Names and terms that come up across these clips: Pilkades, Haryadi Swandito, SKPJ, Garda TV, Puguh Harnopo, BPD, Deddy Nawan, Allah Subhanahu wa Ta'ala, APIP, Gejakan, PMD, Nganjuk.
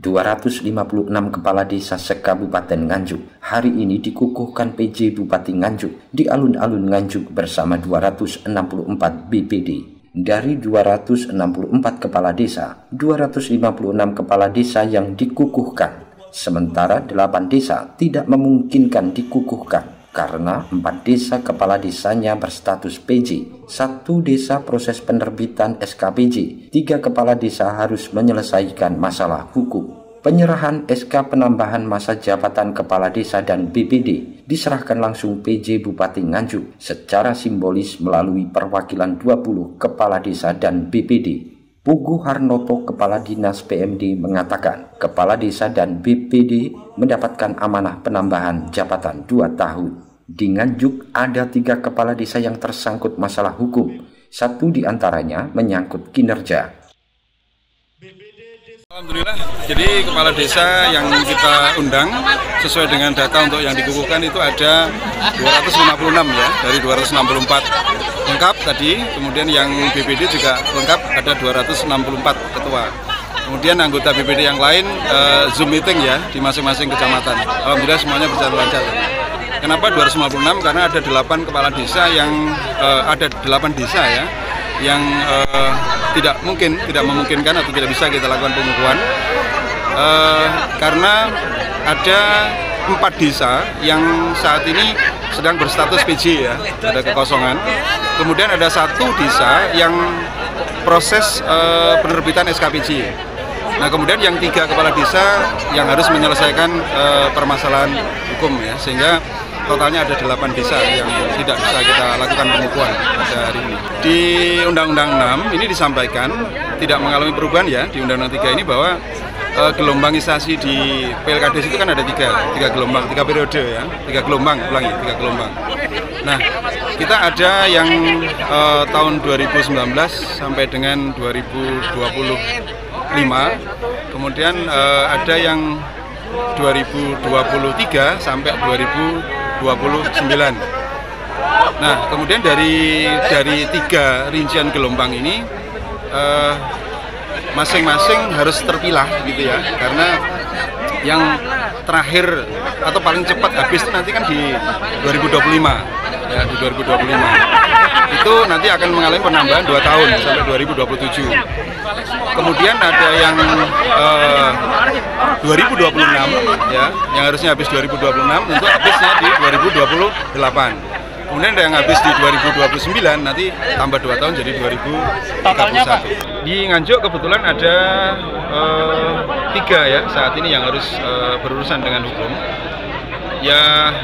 256 kepala desa se-Kabupaten Nganjuk hari ini dikukuhkan PJ Bupati Nganjuk di alun-alun Nganjuk bersama 264 BPD. Dari 264 kepala desa, 256 kepala desa yang dikukuhkan, sementara 8 desa tidak memungkinkan dikukuhkan. Karena 4 desa kepala desanya berstatus PJ, 1 desa proses penerbitan SKPJ, 3 kepala desa harus menyelesaikan masalah hukum. Penyerahan SK penambahan masa jabatan kepala desa dan BPD diserahkan langsung PJ Bupati Nganjuk secara simbolis melalui perwakilan 20 kepala desa dan BPD. Puguh Harnopo, Kepala Dinas PMD, mengatakan kepala desa dan BPD mendapatkan amanah penambahan jabatan 2 tahun. Di Nganjuk ada 3 kepala desa yang tersangkut masalah hukum, 1 diantaranya menyangkut kinerja. Alhamdulillah, jadi kepala desa yang kita undang sesuai dengan data untuk yang dikukuhkan itu ada 256 ya, dari 264 lengkap tadi, kemudian yang BPD juga lengkap ada 264 ketua. Kemudian anggota BPD yang lain Zoom meeting ya di masing-masing kecamatan. Alhamdulillah semuanya berjalan lancar. Kenapa 256? Karena ada 8 kepala desa yang ada 8 desa ya yang tidak memungkinkan atau tidak bisa kita lakukan pengukuhan karena ada 4 desa yang saat ini sedang berstatus PJ ya, ada kekosongan. Kemudian ada 1 desa yang proses penerbitan SKPJ. Nah, kemudian yang 3 kepala desa yang harus menyelesaikan permasalahan hukum ya, sehingga totalnya ada 8 desa yang tidak bisa kita lakukan pengukuhan pada hari ini. Di Undang-Undang 6 ini disampaikan tidak mengalami perubahan ya, di Undang-Undang 3 ini bahwa gelombang instasi di Pilkades itu kan ada 3 gelombang, 3 periode ya, 3 gelombang, ulangi, 3 gelombang. Nah, kita ada yang tahun 2019 sampai dengan 2025, kemudian ada yang 2023 sampai 2029. Nah, kemudian dari 3 rincian gelombang ini masing-masing harus terpilah gitu ya, karena yang terakhir atau paling cepat habis itu nanti kan di 2025 ya, di 2025 itu nanti akan mengalami penambahan 2 tahun sampai 2027. Kemudian ada yang 2026 ya, yang harusnya habis 2026 untuk habisnya di 2028. Kemudian ada yang habis di 2029, nanti tambah 2 tahun jadi 2031. Di Nganjuk kebetulan ada 3 ya saat ini yang harus berurusan dengan hukum. Ya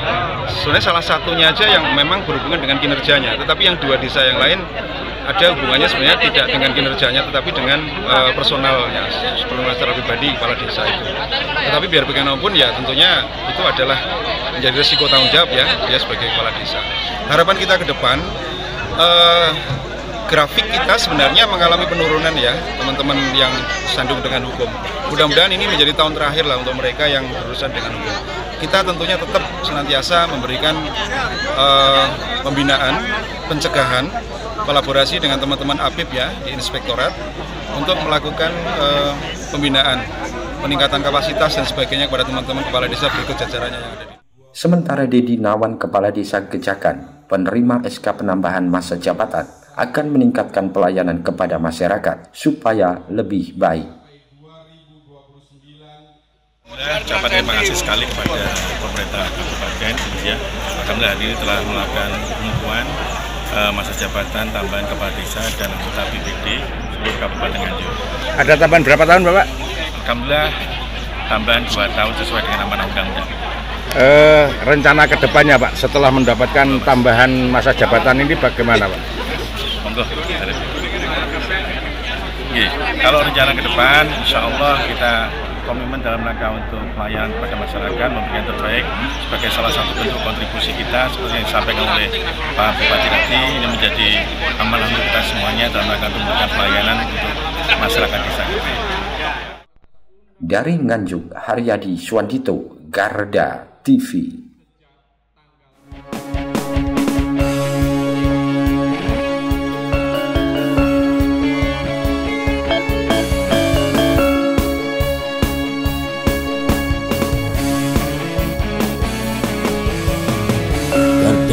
sebenarnya salah satunya aja yang memang berhubungan dengan kinerjanya, tetapi yang 2 desa yang lain ada hubungannya sebenarnya tidak dengan kinerjanya, tetapi dengan personalnya, secara pribadi kepala desa itu. Tetapi biar bagaimanapun ya tentunya itu adalah menjadi resiko tanggung jawab ya, dia sebagai kepala desa. Harapan kita ke depan, grafik kita sebenarnya mengalami penurunan ya, teman-teman yang sandung dengan hukum. Mudah-mudahan ini menjadi tahun terakhir lah untuk mereka yang berurusan dengan hukum. Kita tentunya tetap senantiasa memberikan pembinaan, pencegahan, kolaborasi dengan teman-teman APIP ya di Inspektorat untuk melakukan pembinaan, peningkatan kapasitas dan sebagainya kepada teman-teman kepala desa berikut jajarannya yang ada di. Sementara Deddy Nawan, Kepala Desa Gejakan, penerima SK penambahan masa jabatan akan meningkatkan pelayanan kepada masyarakat supaya lebih baik. Ucapan terima kasih sekali kepada pemerintah kabupaten ya, alhamdulillah hari ini telah melakukan pengukuhan masa jabatan tambahan kepala desa dan anggota PMD seluruh Kabupaten Nganjuk. Ada tambahan berapa tahun, Bapak? Alhamdulillah tambahan 2 tahun sesuai dengan amanah undang-undang. Rencana kedepannya, Pak, setelah mendapatkan tambahan masa jabatan ini bagaimana, Pak? Monggo. Kalau rencana ke depan, insya Allah kita komitmen dalam rangka untuk pelayanan kepada masyarakat, memberikan terbaik sebagai salah satu bentuk kontribusi kita seperti yang disampaikan oleh Pak Bupati tadi. Ini menjadi amanah untuk kita semuanya dalam rangka memberikan pelayanan untuk masyarakat desa. Dari Nganjuk, Haryadi Swandito, Garda TV.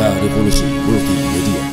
Garda Revolusi Multimedia.